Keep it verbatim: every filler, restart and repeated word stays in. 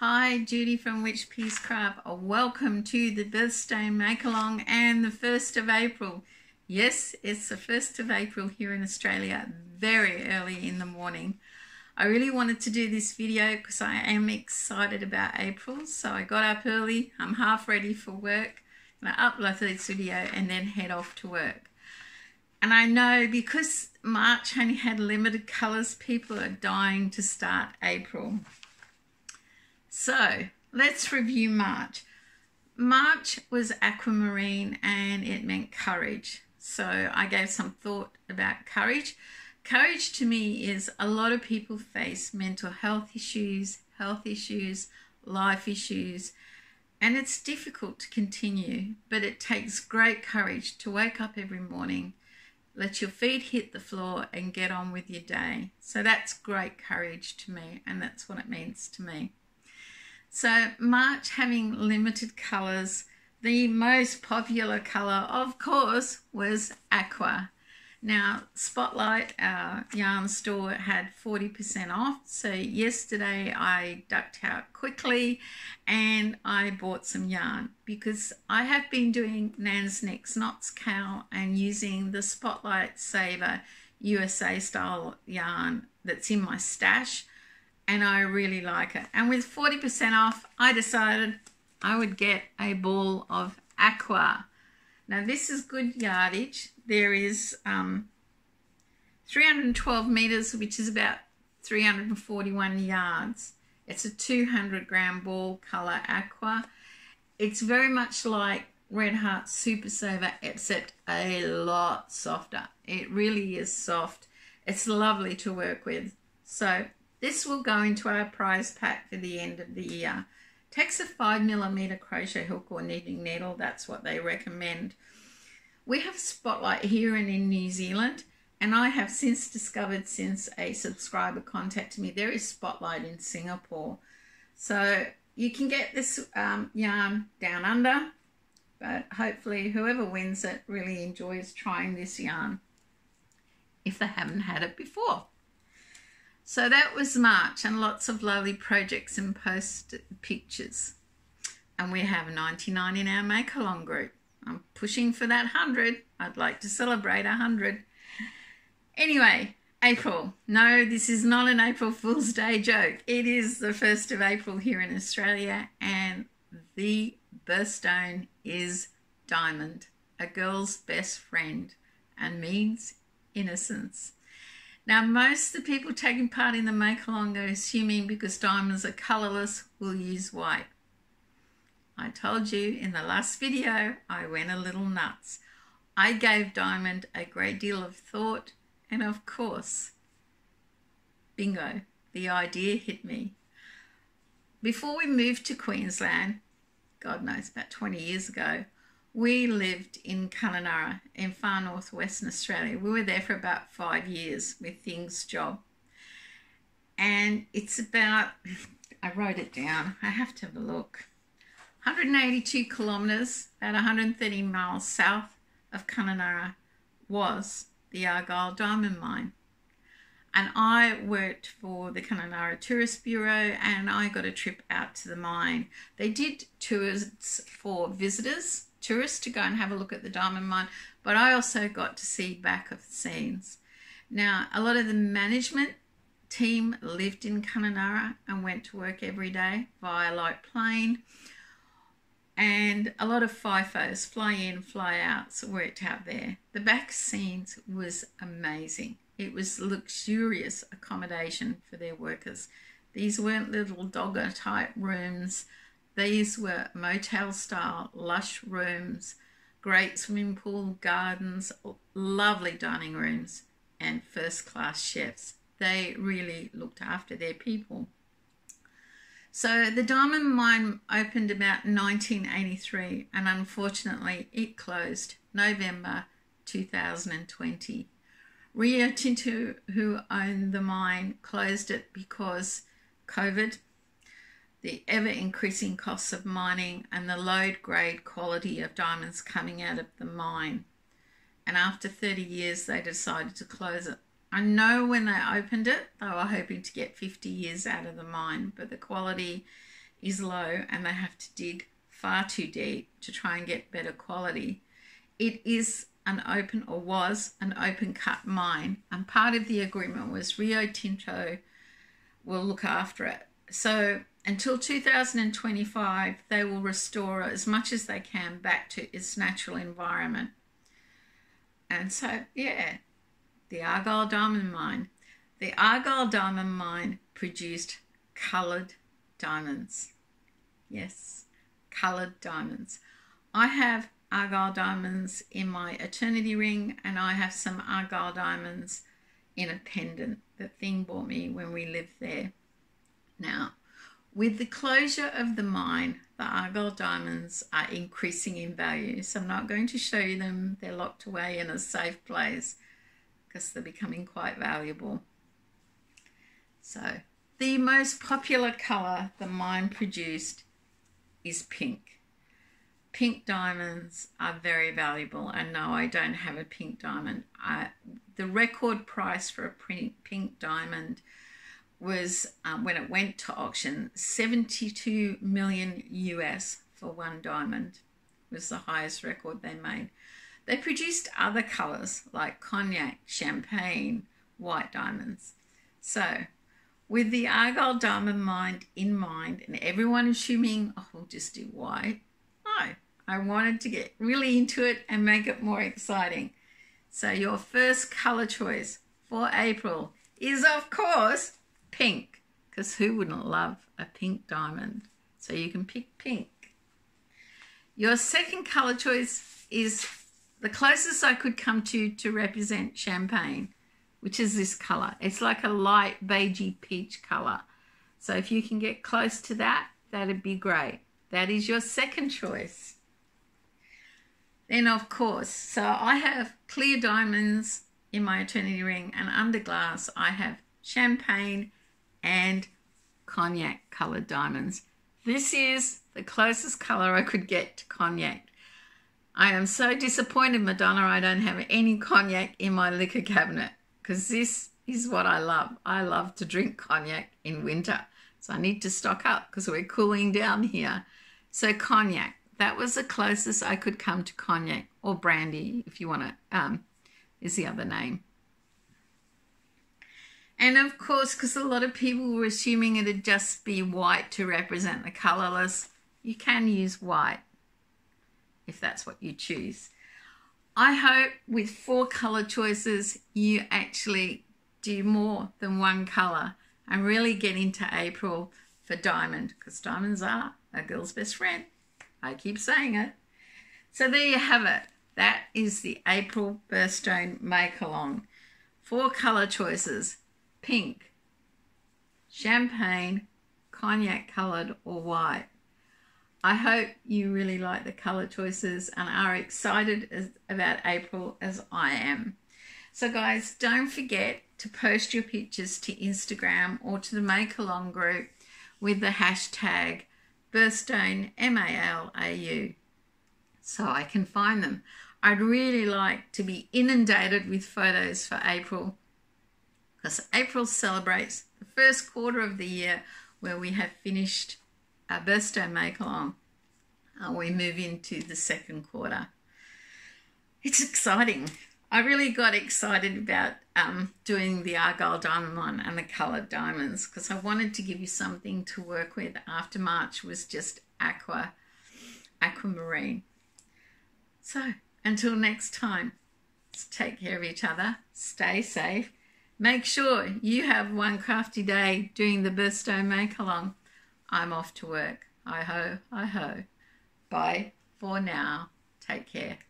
Hi, Judy from Witch Peace Craft. Welcome to the Birthstone Make-Along and the first of April. Yes, it's the first of April here in Australia, very early in the morning. I really wanted to do this video because I am excited about April. So I got up early, I'm half ready for work, and I upload this video and then head off to work. And I know because March only had limited colours, people are dying to start April. So let's review March. March was aquamarine and it meant courage. So I gave some thought about courage. Courage to me is a lot of people face mental health issues, health issues, life issues, and it's difficult to continue, but it takes great courage to wake up every morning, let your feet hit the floor and get on with your day. So that's great courage to me, and that's what it means to me. So March having limited colours, the most popular colour, of course, was aqua. Now, Spotlight, our yarn store, had forty percent off. So yesterday I ducked out quickly and I bought some yarn because I have been doing Nan's Next Knots Cowl and using the Spotlight Saver U S A style yarn that's in my stash. And I really like it. And with forty percent off, I decided I would get a ball of aqua. Now this is good yardage. There is um, three hundred twelve meters, which is about three hundred forty-one yards. It's a two hundred gram ball, color aqua. It's very much like Red Heart Super Saver, except a lot softer. It really is soft. It's lovely to work with. So this will go into our prize pack for the end of the year. Takes a five millimeter crochet hook or knitting needle. That's what they recommend. We have Spotlight here and in New Zealand, and I have since discovered, since a subscriber contacted me, there is Spotlight in Singapore. So you can get this um, yarn down under, but hopefully whoever wins it really enjoys trying this yarn if they haven't had it before. So that was March, and lots of lovely projects and post pictures. And we have ninety-nine in our make-along group. I'm pushing for that one hundred. I'd like to celebrate one hundred. Anyway, April. No, this is not an April Fool's Day joke. It is the first of April here in Australia, and the birthstone is diamond, a girl's best friend, and means innocence. Now, most of the people taking part in the make-along are assuming because diamonds are colourless, we'll use white. I told you in the last video, I went a little nuts. I gave diamond a great deal of thought, and of course, bingo, the idea hit me. Before we moved to Queensland, God knows, about twenty years ago, we lived in Kununurra in far northwestern Australia. We were there for about five years with Things Job. And it's about, I wrote it down, I have to have a look, one hundred eighty-two kilometres, about one hundred thirty miles south of Kununurra was the Argyle Diamond Mine. And I worked for the Kununurra Tourist Bureau, and I got a trip out to the mine. They did tours for visitors, tourists, to go and have a look at the diamond mine, but I also got to see back of the scenes. Now, a lot of the management team lived in Kununurra and went to work every day via light plane, and a lot of FIFOs, fly in, fly outs, worked out there. The back scenes was amazing. It was luxurious accommodation for their workers. These weren't little dogger type rooms. These were motel-style, lush rooms, great swimming pool, gardens, lovely dining rooms, and first-class chefs. They really looked after their people. So the diamond mine opened about nineteen eighty-three, and unfortunately it closed November two thousand twenty. Rio Tinto, who owned the mine, closed it because COVID, the ever-increasing costs of mining, and the low-grade quality of diamonds coming out of the mine. And after thirty years, they decided to close it. I know when they opened it, they were hoping to get fifty years out of the mine, but the quality is low and they have to dig far too deep to try and get better quality. It is an open, or was an open cut mine, and part of the agreement was Rio Tinto will look after it. So until two thousand twenty-five, they will restore as much as they can back to its natural environment. And so, yeah, the Argyle Diamond Mine. The Argyle Diamond Mine produced coloured diamonds. Yes, coloured diamonds. I have Argyle diamonds in my eternity ring, and I have some Argyle diamonds in a pendant that Thing bought me when we lived there. Now, with the closure of the mine, the Argyle diamonds are increasing in value. So I'm not going to show you them. They're locked away in a safe place because they're becoming quite valuable. So the most popular colour the mine produced is pink. Pink diamonds are very valuable. And no, I don't have a pink diamond. I, the record price for a pink diamond was um, when it went to auction, seventy-two million U S for one diamond was the highest record they made. They produced other colors like cognac, champagne, white diamonds. So with the Argyle Diamond Mine in mind, and everyone assuming, oh, we'll just do white, no, I wanted to get really into it and make it more exciting. So your first color choice for April is, of course, pink, because who wouldn't love a pink diamond? So you can pick pink. Your second colour choice is the closest I could come to to represent champagne, which is this colour. It's like a light beigey peach colour. So if you can get close to that, that'd be great. That is your second choice. Then, of course, so I have clear diamonds in my eternity ring, and under glass I have champagne and cognac coloured diamonds. This is the closest colour I could get to cognac. I am so disappointed, Madonna, I don't have any cognac in my liquor cabinet, because this is what I love. I love to drink cognac in winter, so I need to stock up because we're cooling down here. So cognac, that was the closest I could come to cognac, or brandy if you want to, um, is the other name. And of course, because a lot of people were assuming it'd just be white to represent the colourless, you can use white if that's what you choose. I hope with four colour choices, you actually do more than one colour and really get into April for diamond, because diamonds are a girl's best friend. I keep saying it. So there you have it. That is the April Birthstone Make-Along. Four colour choices. Pink, champagne, cognac coloured, or white. I hope you really like the colour choices and are excited as, about April as I am. So guys, don't forget to post your pictures to Instagram or to the Make Along group with the hashtag Birthstone M A L A U so I can find them. I'd really like to be inundated with photos for April, because April celebrates the first quarter of the year where we have finished our Birthstone Make-Along. Uh, we move into the second quarter. It's exciting. I really got excited about um, doing the Argyle Diamond Mine and the coloured diamonds, because I wanted to give you something to work with after March was just aqua, aquamarine. So until next time, let's take care of each other, stay safe. Make sure you have one crafty day doing the Birthstone Make-Along. I'm off to work. Hi ho, hi ho. Bye for now. Take care.